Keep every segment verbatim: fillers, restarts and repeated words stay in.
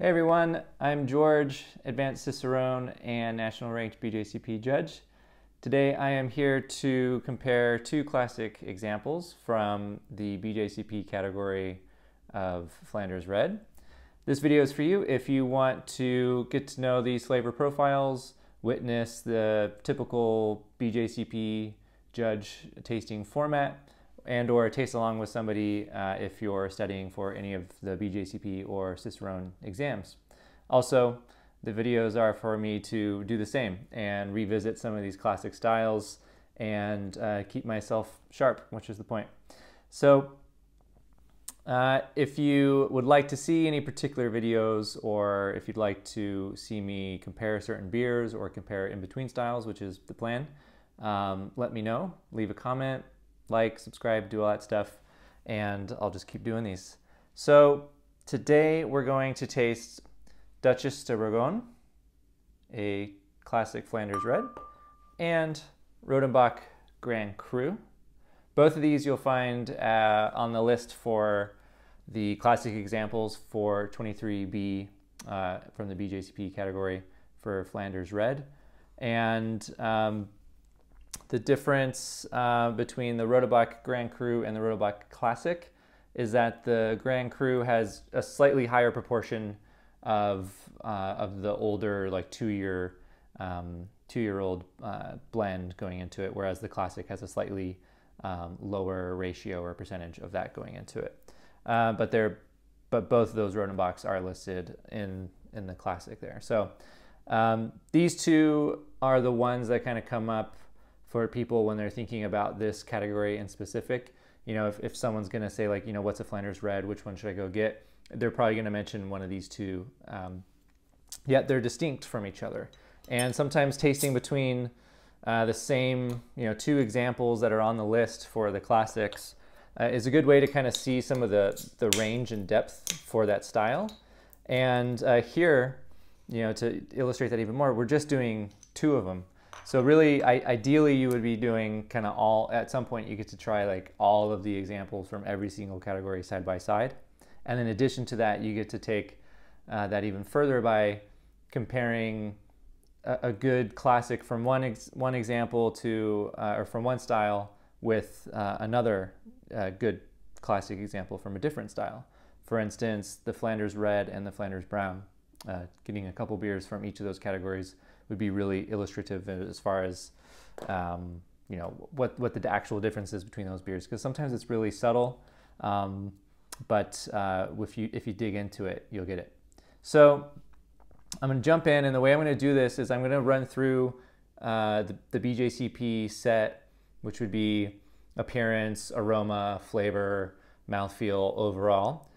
Hey everyone, I'm George, Advanced Cicerone and National Ranked B J C P Judge. Today I am here to compare two classic examples from the B J C P category of Flanders Red. This video is for you if you want to get to know these flavor profiles, witness the typical B J C P judge tasting format, and or taste along with somebody uh, if you're studying for any of the B J C P or Cicerone exams. Also, the videos are for me to do the same and revisit some of these classic styles and uh, keep myself sharp, which is the point. So uh, if you would like to see any particular videos, or if you'd like to see me compare certain beers or compare in-between styles, which is the plan, um, let me know, leave a comment, like, subscribe, do all that stuff, and I'll just keep doing these. So today we're going to taste Duchesse de Bourgogne, a classic Flanders Red, and Rodenbach Grand Cru. Both of these you'll find uh, on the list for the classic examples for twenty-three B uh, from the B J C P category for Flanders Red. And um, the difference uh, between the Rodenbach Grand Cru and the Rodenbach Classic is that the Grand Cru has a slightly higher proportion of uh, of the older, like two-year um, two-year-old uh, blend going into it, whereas the Classic has a slightly um, lower ratio or percentage of that going into it. Uh, but they're but both of those Rodenbachs are listed in in the Classic there. So um, these two are the ones that kind of come up for people when they're thinking about this category in specific. You know, if, if someone's gonna say, like, you know, what's a Flanders Red, which one should I go get? They're probably gonna mention one of these two, um, yet they're distinct from each other. And sometimes tasting between uh, the same, you know, two examples that are on the list for the classics uh, is a good way to kind of see some of the, the range and depth for that style. And uh, here, you know, to illustrate that even more, we're just doing two of them. So really, I, ideally, you would be doing kind of all, at some point you get to try like all of the examples from every single category side by side. And in addition to that, you get to take uh, that even further by comparing a, a good classic from one, ex, one example to, uh, or from one style with uh, another uh, good classic example from a different style. For instance, the Flanders Red and the Flanders Brown, uh, getting a couple beers from each of those categories would be really illustrative as far as um, you know, what what the actual difference is between those beers, because sometimes it's really subtle, um, but uh, if you if you dig into it, you'll get it. So I'm going to jump in, and the way I'm going to do this is I'm going to run through uh, the, the B J C P set, which would be appearance, aroma, flavor, mouthfeel, overall.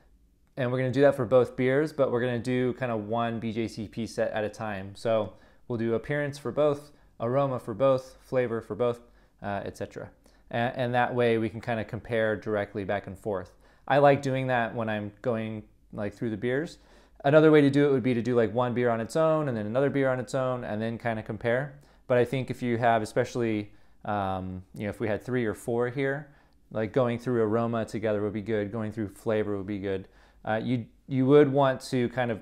And we're going to do that for both beers, but we're going to do kind of one B J C P set at a time. So we'll do appearance for both, aroma for both, flavor for both, uh, et cetera. And, and that way we can kind of compare directly back and forth. I like doing that when I'm going like through the beers. Another way to do it would be to do like one beer on its own and then another beer on its own and then kind of compare. But I think if you have, especially, um, you know, if we had three or four here, like going through aroma together would be good, going through flavor would be good. Uh, you, you would want to kind of,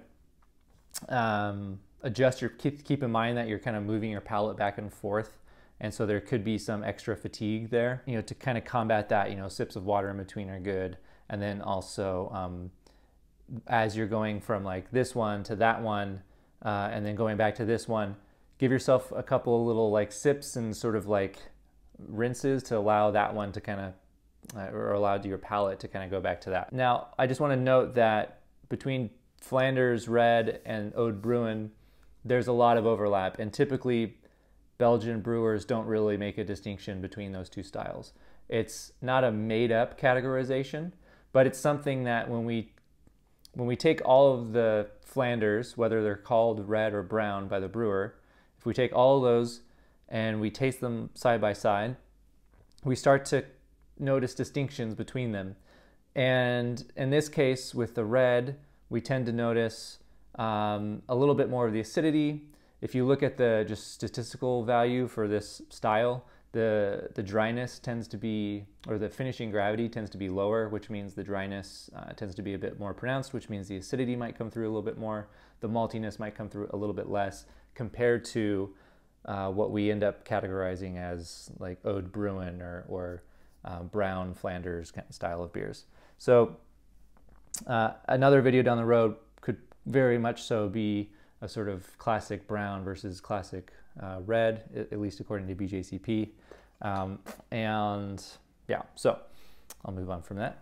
um, adjust your, keep, keep in mind that you're kind of moving your palate back and forth. And so there could be some extra fatigue there, you know, to kind of combat that, you know, sips of water in between are good. And then also, um, as you're going from like this one to that one, uh, and then going back to this one, give yourself a couple of little like sips and sort of like rinses to allow that one to kind of, uh, or allow your palate to kind of go back to that. Now, I just want to note that between Flanders Red and Oud Bruin, there's a lot of overlap, and typically Belgian brewers don't really make a distinction between those two styles. It's not a made-up categorization, but it's something that when we when we take all of the Flanders, whether they're called red or brown by the brewer, if we take all of those and we taste them side by side, we start to notice distinctions between them. And in this case, with the red, we tend to notice Um, a little bit more of the acidity. If you look at the just statistical value for this style, The, the dryness tends to be, or the finishing gravity tends to be lower, which means the dryness uh, tends to be a bit more pronounced, which means the acidity might come through a little bit more. The maltiness might come through a little bit less compared to uh, what we end up categorizing as like Oud Bruin or, or uh, brown Flanders style of beers. So uh, another video down the road could very much so be a sort of classic brown versus classic Uh, red, at least according to B J C P. Um, and yeah, so I'll move on from that.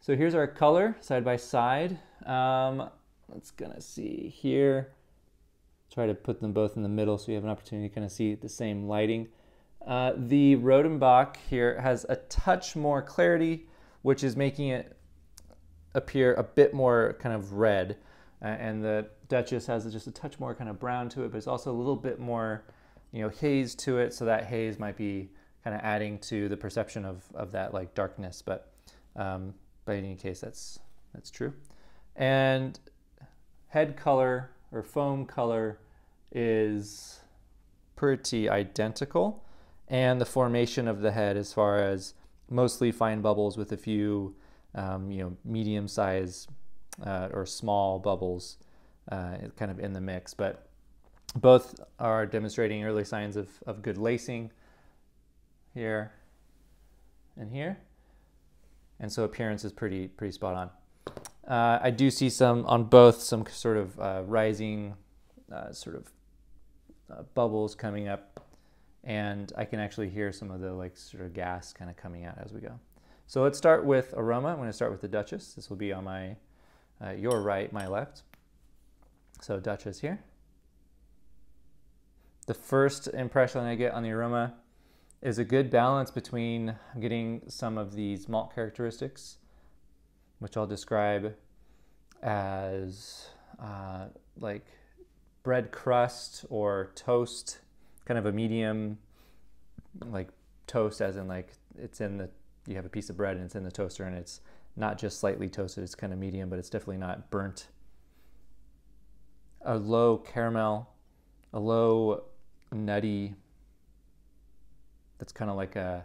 So here's our color side by side. Um, let's gonna see here. Try to put them both in the middle so you have an opportunity to kind of see the same lighting. Uh, the Rodenbach here has a touch more clarity, which is making it appear a bit more kind of red. Uh, and the Duchess has just a touch more kind of brown to it, but it's also a little bit more, you know, haze to it. So that haze might be kind of adding to the perception of, of that like darkness. But, um, but in any case, that's, that's true. And head color or foam color is pretty identical. And the formation of the head as far as mostly fine bubbles with a few, um, you know, medium size uh, or small bubbles Uh, kind of in the mix, but both are demonstrating early signs of, of good lacing here and here. And so appearance is pretty, pretty spot on. Uh, I do see some on both some sort of uh, rising uh, sort of uh, bubbles coming up, and I can actually hear some of the like sort of gas kind of coming out as we go. So let's start with aroma. I'm going to start with the Duchess. This will be on my, uh, your right, my left. So Duchess here. The first impression I get on the aroma is a good balance between getting some of these malt characteristics, which I'll describe as uh, like bread crust or toast, kind of a medium, like toast as in like it's in the, you have a piece of bread and it's in the toaster and it's not just slightly toasted, it's kind of medium, but it's definitely not burnt. A low caramel, a low nutty, that's kind of like a,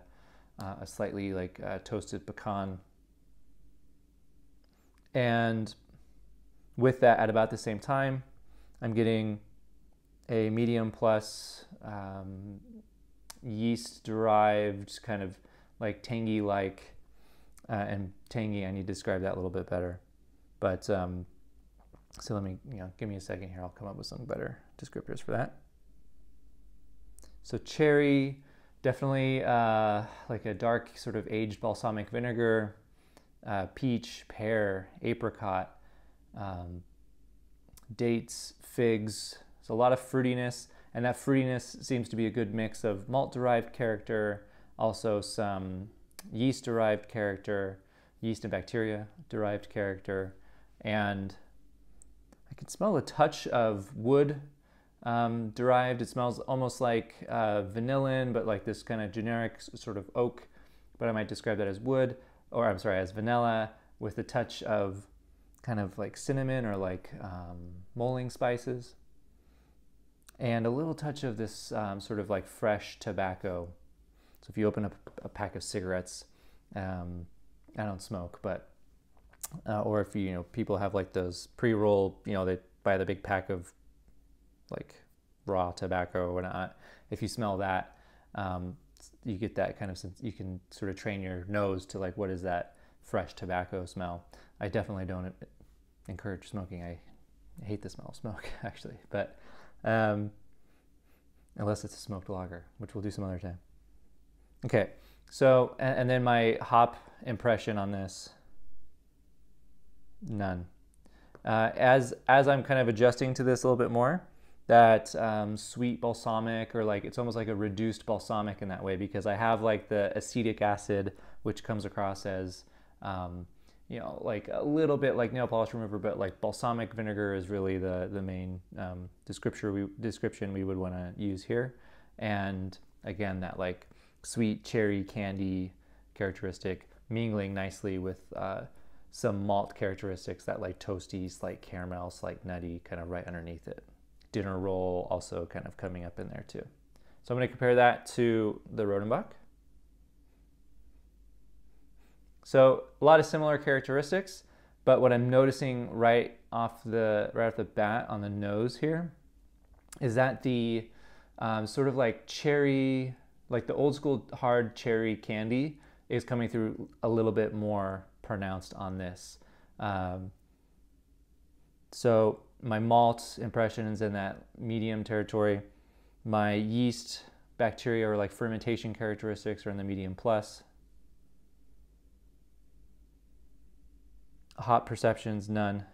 uh, a slightly like a toasted pecan. And with that, at about the same time, I'm getting a medium plus um, yeast derived kind of like tangy like, uh, and tangy, I need to describe that a little bit better. But um, So let me, you know, give me a second here. I'll come up with some better descriptors for that. So cherry, definitely uh, like a dark sort of aged balsamic vinegar, uh, peach, pear, apricot, um, dates, figs. So a lot of fruitiness, and that fruitiness seems to be a good mix of malt-derived character, also some yeast-derived character, yeast and bacteria-derived character, and I can smell a touch of wood um, derived. It smells almost like uh, vanillin, but like this kind of generic sort of oak, but I might describe that as wood, or I'm sorry, as vanilla with a touch of kind of like cinnamon or like um, molding spices. And a little touch of this um, sort of like fresh tobacco. So if you open up a pack of cigarettes, um, I don't smoke, but Uh, or if, you know, people have like those pre-roll, you know, they buy the big pack of like raw tobacco or whatnot. If you smell that, um, you get that kind of, you can sort of train your nose to like, what is that fresh tobacco smell? I definitely don't encourage smoking. I hate the smell of smoke actually, but um, unless it's a smoked lager, which we'll do some other time. Okay. So, and, and then my hop impression on this. None. Uh, as as I'm kind of adjusting to this a little bit more, that um, sweet balsamic, or like it's almost like a reduced balsamic in that way, because I have like the acetic acid, which comes across as um, you know, like a little bit like nail polish remover, but like balsamic vinegar is really the the main um, description we description we would want to use here. And again, that like sweet cherry candy characteristic mingling nicely with Uh, some malt characteristics, that like toasty, slight caramel, slight nutty, kind of right underneath it. Dinner roll also kind of coming up in there too. So I'm going to compare that to the Rodenbach. So a lot of similar characteristics, but what I'm noticing right off the right off the bat on the nose here is that the um, sort of like cherry, like the old school hard cherry candy is coming through a little bit more pronounced on this. Um, so my malt impression is in that medium territory. My yeast bacteria or like fermentation characteristics are in the medium plus. Hop perceptions, none.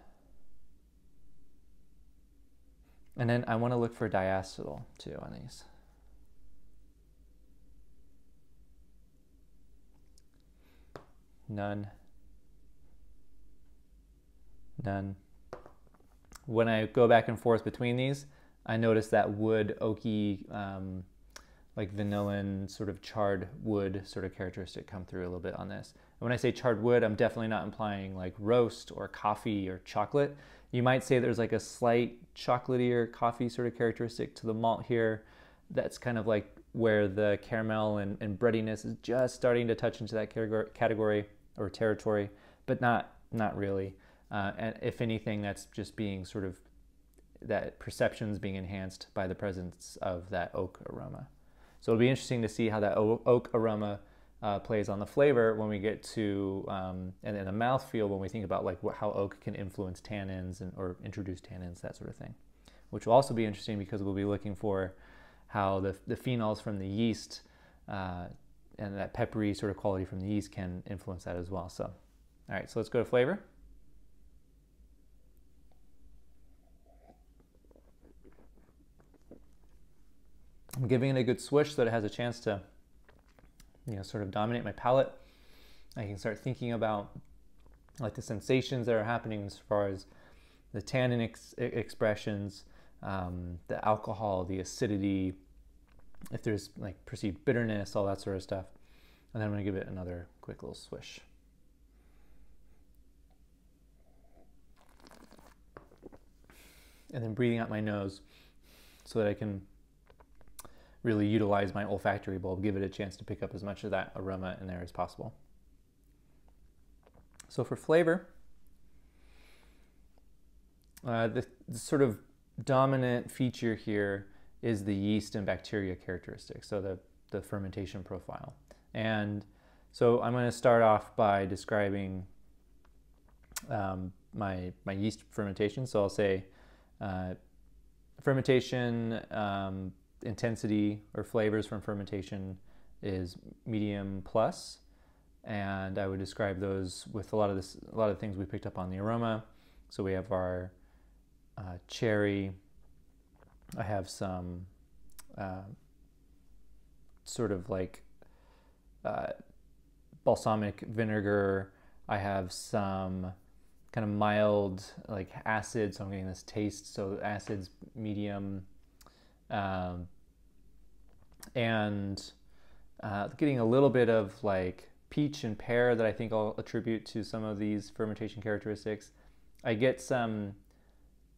And then I want to look for diacetyl too on these. None. None. When I go back and forth between these, I notice that wood, oaky, um, like vanillin, sort of charred wood sort of characteristic come through a little bit on this. And when I say charred wood, I'm definitely not implying like roast or coffee or chocolate. You might say there's like a slight chocolatey or coffee sort of characteristic to the malt here. That's kind of like where the caramel and, and breadiness is just starting to touch into that category or territory, but not, not really. Uh, and if anything, that's just being sort of that perception's being enhanced by the presence of that oak aroma. So it'll be interesting to see how that oak aroma uh, plays on the flavor when we get to, um, and then the mouthfeel when we think about like what, how oak can influence tannins and, or introduce tannins, that sort of thing, which will also be interesting because we'll be looking for how the, the phenols from the yeast uh, and that peppery sort of quality from the yeast can influence that as well. So, all right, so let's go to flavor. I'm giving it a good swish so that it has a chance to, you know, sort of dominate my palate. I can start thinking about like the sensations that are happening as far as the tannin ex expressions, um, the alcohol, the acidity, if there's like perceived bitterness, all that sort of stuff. And then I'm going to give it another quick little swish. And then breathing out my nose so that I can really utilize my olfactory bulb, give it a chance to pick up as much of that aroma in there as possible. So for flavor, uh, the, the sort of dominant feature here is the yeast and bacteria characteristics, so the, the fermentation profile. And so I'm going to start off by describing um, my, my yeast fermentation. So I'll say uh, fermentation, um, intensity or flavors from fermentation is medium plus, and I would describe those with a lot of this, a lot of things we picked up on the aroma. So we have our uh, cherry. I have some uh, sort of like uh, balsamic vinegar. I have some kind of mild like acid. So I'm getting this taste. So acid's medium. Um, and uh, getting a little bit of like peach and pear that I think I'll attribute to some of these fermentation characteristics. I get some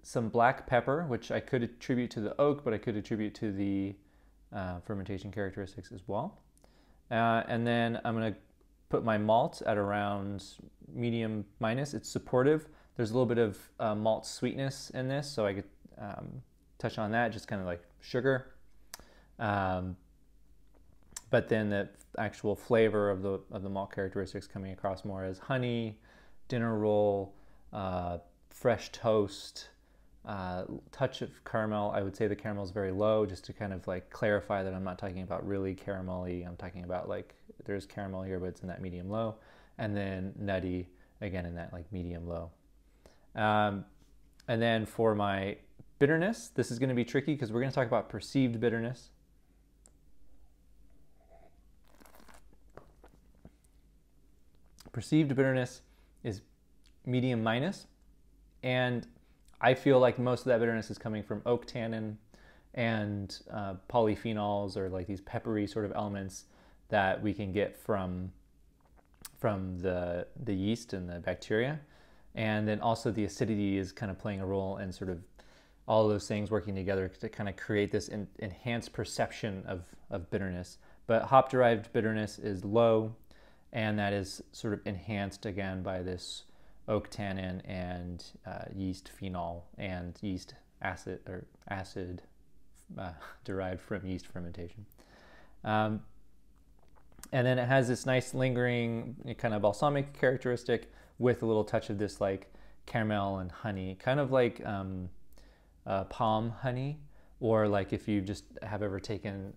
some black pepper, which I could attribute to the oak, but I could attribute to the uh, fermentation characteristics as well. Uh, and then I'm going to put my malt at around medium minus. It's supportive. There's a little bit of uh, malt sweetness in this, so I could um, touch on that, just kind of like sugar. Um, but then the actual flavor of the, of the malt characteristics coming across more as honey, dinner roll, uh, fresh toast, uh, touch of caramel. I would say the caramel is very low, just to kind of like clarify that I'm not talking about really caramelly. I'm talking about like there's caramel here, but it's in that medium low. And then nutty, again, in that like medium low. Um, and then for my bitterness, this is going to be tricky because we're going to talk about perceived bitterness. Perceived bitterness is medium minus, and I feel like most of that bitterness is coming from oak tannin and uh, polyphenols, or like these peppery sort of elements that we can get from, from the, the yeast and the bacteria. And then also the acidity is kind of playing a role in sort of all of those things working together to kind of create this in, enhanced perception of, of bitterness. But hop-derived bitterness is low, and that is sort of enhanced again by this oak tannin and uh, yeast phenol and yeast acid or acid uh, derived from yeast fermentation. Um, and then it has this nice lingering kind of balsamic characteristic with a little touch of this like caramel and honey, kind of like um, uh, palm honey, or like if you just have ever taken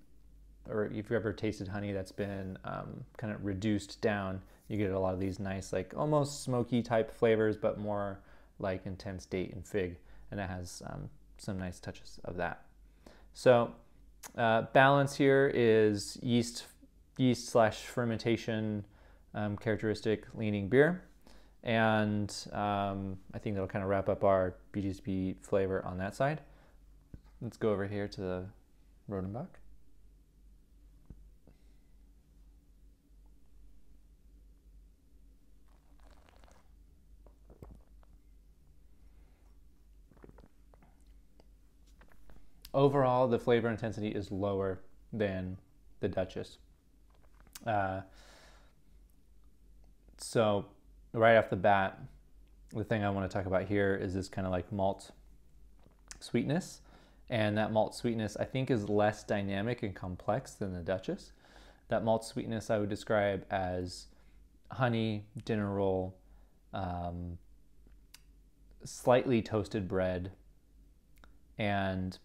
or if you've ever tasted honey that's been um, kind of reduced down, you get a lot of these nice like almost smoky type flavors, but more like intense date and fig, and it has um, some nice touches of that. So uh, balance here is yeast yeast slash fermentation um, characteristic leaning beer, and um, I think that'll kind of wrap up our B J C P flavor on that side. Let's go over here to the Rodenbach. Overall, the flavor intensity is lower than the Duchess. Uh, so right off the bat, the thing I want to talk about here is this kind of like malt sweetness. And that malt sweetness, I think, is less dynamic and complex than the Duchess. That malt sweetness I would describe as honey, dinner roll, um, slightly toasted bread, and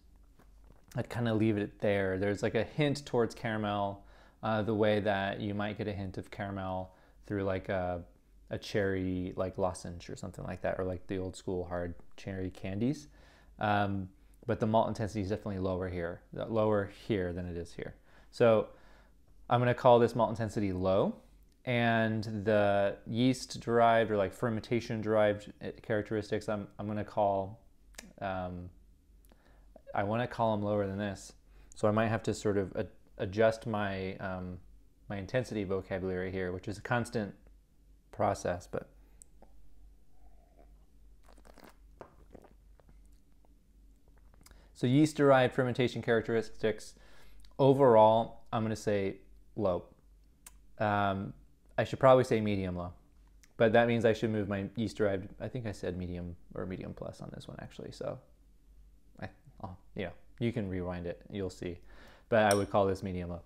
I'd kind of leave it there. There's like a hint towards caramel, uh, the way that you might get a hint of caramel through like a, a cherry like lozenge or something like that, or like the old school hard cherry candies. Um, but the malt intensity is definitely lower here, lower here than it is here. So I'm gonna call this malt intensity low, and the yeast derived or like fermentation derived characteristics, I'm, I'm gonna call, um, I want to call them lower than this, so I might have to sort of a, adjust my um, my intensity vocabulary here, which is a constant process. But so yeast-derived fermentation characteristics overall, I'm going to say low. Um, I should probably say medium low, but that means I should move my yeast-derived. I think I said medium or medium plus on this one actually. So. Oh, yeah, you can rewind it, you'll see. But I would call this medium low,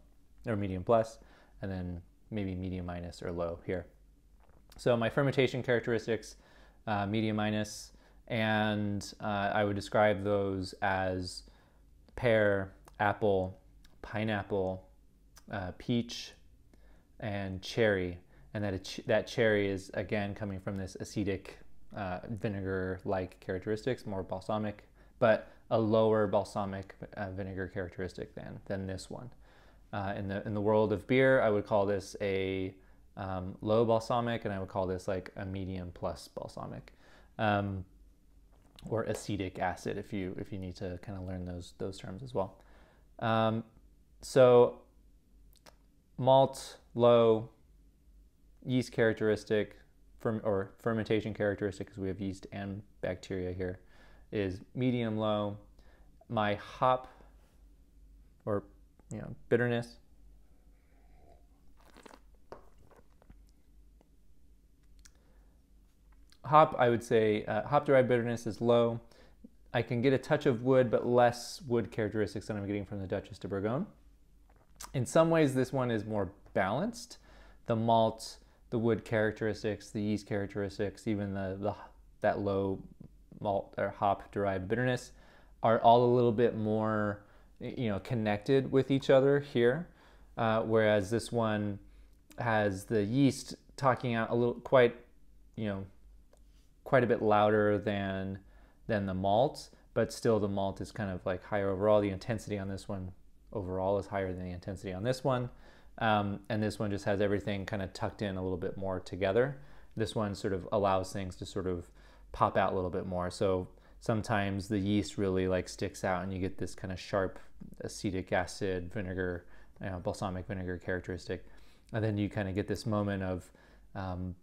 or medium plus, and then maybe medium minus or low here. So my fermentation characteristics, uh, medium minus, and uh, I would describe those as pear, apple, pineapple, uh, peach, and cherry. And that, ch that cherry is, again, coming from this acidic uh, vinegar-like characteristics, more balsamic, but a lower balsamic uh, vinegar characteristic than than this one. Uh, in the in the world of beer, I would call this a um, low balsamic, and I would call this like a medium plus balsamic, um, or acetic acid if you if you need to kind of learn those those terms as well. Um, so malt low, yeast characteristic, ferm or fermentation characteristic, because we have yeast and bacteria here, is medium low. My hop or you know bitterness hop I would say uh, hop derived bitterness is low. I can get a touch of wood, but less wood characteristics than I'm getting from the Duchesse de Bourgogne. In some ways this one is more balanced. The malt, the wood characteristics, the yeast characteristics, even the, the that low malt or hop derived bitterness are all a little bit more you know connected with each other here, uh, whereas this one has the yeast talking out a little quite you know quite a bit louder than than the malt, but still the malt is kind of like higher overall. The intensity on this one overall is higher than the intensity on this one, um, and this one just has everything kind of tucked in a little bit more together. This one sort of allows things to sort of pop out a little bit more. So sometimes the yeast really like sticks out and you get this kind of sharp acetic acid vinegar, you know, balsamic vinegar characteristic. And then you kind of get this moment of um,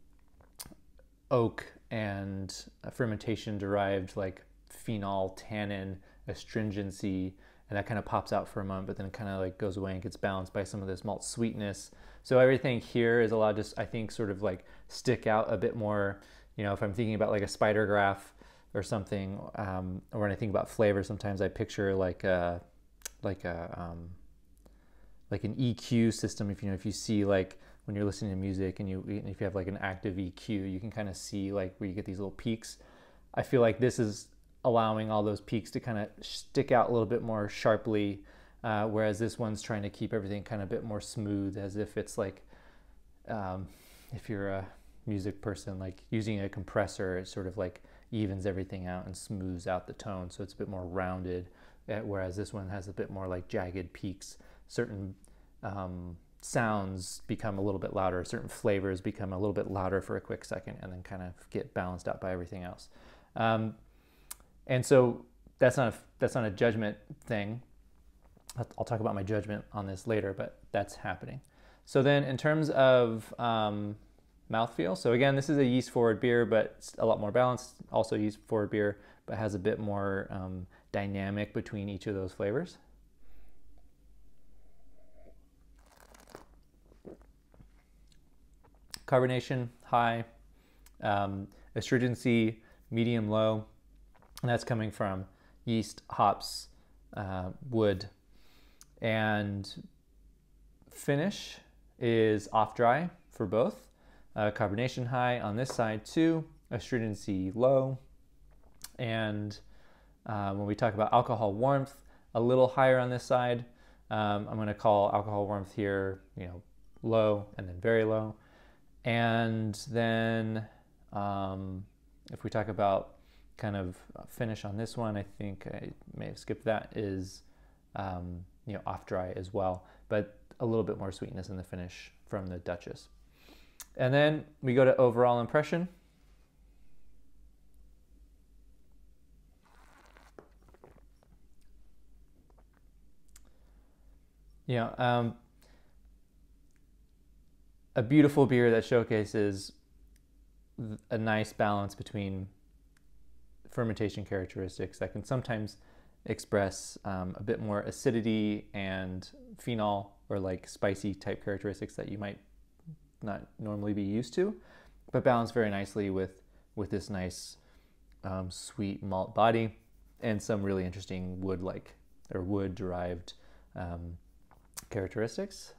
oak and fermentation derived like phenol, tannin, astringency, and that kind of pops out for a moment, but then kind of like goes away and gets balanced by some of this malt sweetness. So everything here is allowed to, I think, sort of like stick out a bit more. You know, if I'm thinking about like a spider graph or something, um, or when I think about flavor, sometimes I picture like a, like a, um, like an E Q system. If you know, if you see like when you're listening to music and you, if you have like an active E Q, you can kind of see like where you get these little peaks. I feel like this is allowing all those peaks to kind of stick out a little bit more sharply, uh, whereas this one's trying to keep everything kind of a bit more smooth, as if it's like, um, if you're a music person, like using a compressor, it sort of like evens everything out and smooths out the tone, so it's a bit more rounded, whereas this one has a bit more like jagged peaks. Certain um, sounds become a little bit louder, certain flavors become a little bit louder for a quick second, and then kind of get balanced out by everything else. Um, And so that's not a, that's not a judgment thing. I'll talk about my judgment on this later, but that's happening. So then in terms of um, mouthfeel, so again, this is a yeast-forward beer, but it's a lot more balanced, also yeast-forward beer, but has a bit more um, dynamic between each of those flavors. Carbonation, high. Um, astringency, medium, low. And that's coming from yeast, hops, uh, wood. And finish is off-dry for both. Uh, carbonation high on this side too, astringency low. And uh, when we talk about alcohol warmth, a little higher on this side. Um, I'm going to call alcohol warmth here, you know, low and then very low. And then um, if we talk about kind of finish on this one, I think I may have skipped that, is um, you know, off dry as well, but a little bit more sweetness in the finish from the Duchess. And then we go to overall impression. You know, um, a beautiful beer that showcases a nice balance between fermentation characteristics that can sometimes express um, a bit more acidity and phenol, or like spicy type characteristics that you might not normally be used to, but balanced very nicely with with this nice um, sweet malt body and some really interesting wood like or wood derived um, characteristics.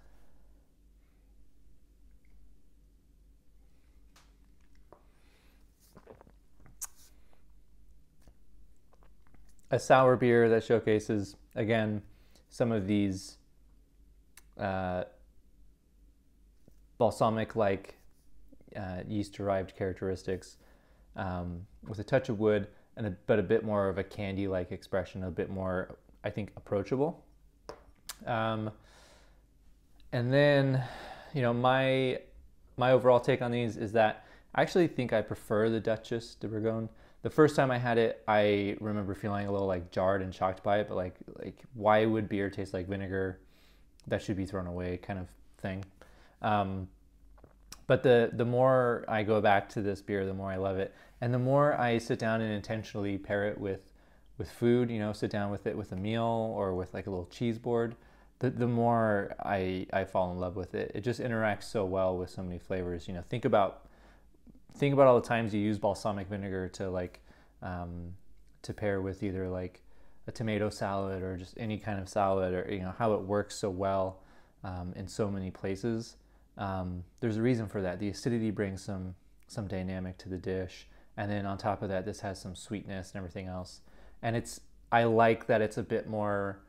A sour beer that showcases, again, some of these uh, balsamic-like uh, yeast-derived characteristics um, with a touch of wood, and a, but a bit more of a candy-like expression, a bit more, I think, approachable. Um, and then, you know, my, my overall take on these is that I actually think I prefer the Duchesse de Bourgogne. The first time I had it, I remember feeling a little like jarred and shocked by it, but like, like why would beer taste like vinegar? That should be thrown away, kind of thing. Um, but the, the more I go back to this beer, the more I love it. And the more I sit down and intentionally pair it with, with food, you know, sit down with it with a meal or with like a little cheese board, the, the more I, I fall in love with it. It just interacts so well with so many flavors. You know, think about Think about all the times you use balsamic vinegar to like um, to pair with either like a tomato salad or just any kind of salad, or you know how it works so well um, in so many places. Um, there's a reason for that. The acidity brings some some dynamic to the dish, and then on top of that, this has some sweetness and everything else. And it's I like that it's a bit more.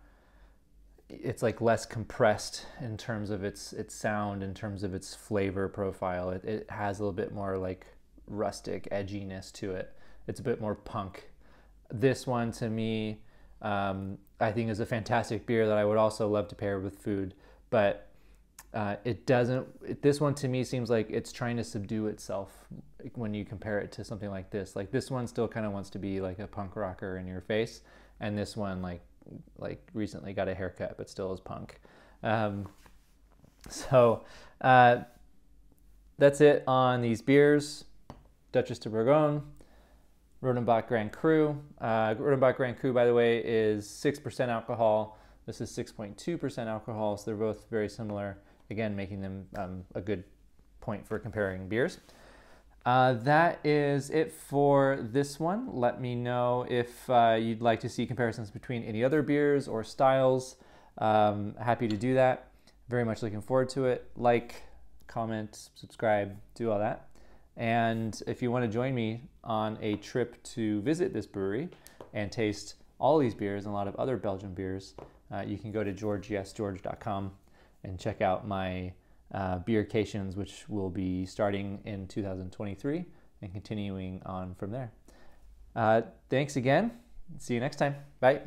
It's like less compressed in terms of its its sound, in terms of its flavor profile. It, it has a little bit more like rustic edginess to it. It's a bit more punk. This one, to me, um, I think is a fantastic beer that I would also love to pair with food, but uh, it doesn't, it, this one to me seems like it's trying to subdue itself when you compare it to something like this. Like this one still kind of wants to be like a punk rocker in your face, and this one like like recently got a haircut but still is punk. Um, so uh, that's it on these beers. Duchesse de Bourgogne. Rodenbach Grand Cru. Uh, Rodenbach Grand Cru, by the way, is six percent alcohol. This is six point two percent alcohol, so they're both very similar, again, making them um, a good point for comparing beers. Uh, that is it for this one. Let me know if uh, you'd like to see comparisons between any other beers or styles. Um, happy to do that. Very much looking forward to it. Like, comment, subscribe, do all that. And if you want to join me on a trip to visit this brewery and taste all these beers and a lot of other Belgian beers, uh, you can go to george yes george dot com and check out my uh, beercations, which will be starting in two thousand twenty-three and continuing on from there. Uh, thanks again. See you next time. Bye.